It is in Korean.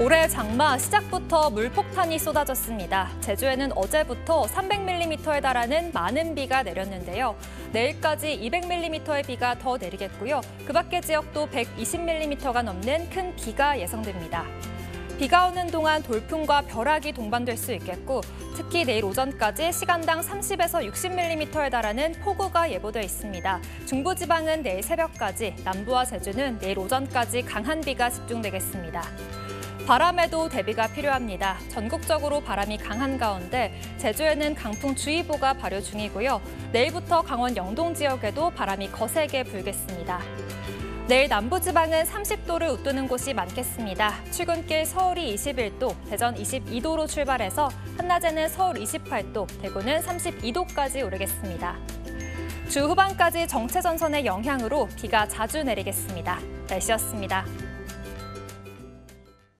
올해 장마 시작부터 물폭탄이 쏟아졌습니다. 제주에는 어제부터 300mm에 달하는 많은 비가 내렸는데요. 내일까지 200mm의 비가 더 내리겠고요. 그 밖의 지역도 120mm가 넘는 큰 비가 예상됩니다. 비가 오는 동안 돌풍과 벼락이 동반될 수 있겠고, 특히 내일 오전까지 시간당 30에서 60mm에 달하는 폭우가 예보돼 있습니다. 중부지방은 내일 새벽까지, 남부와 제주는 내일 오전까지 강한 비가 집중되겠습니다. 바람에도 대비가 필요합니다. 전국적으로 바람이 강한 가운데 제주에는 강풍주의보가 발효 중이고요. 내일부터 강원 영동 지역에도 바람이 거세게 불겠습니다. 내일 남부지방은 30도를 웃도는 곳이 많겠습니다. 출근길 서울이 21도, 대전 22도로 출발해서 한낮에는 서울 28도, 대구는 32도까지 오르겠습니다. 주 후반까지 정체전선의 영향으로 비가 자주 내리겠습니다. 날씨였습니다.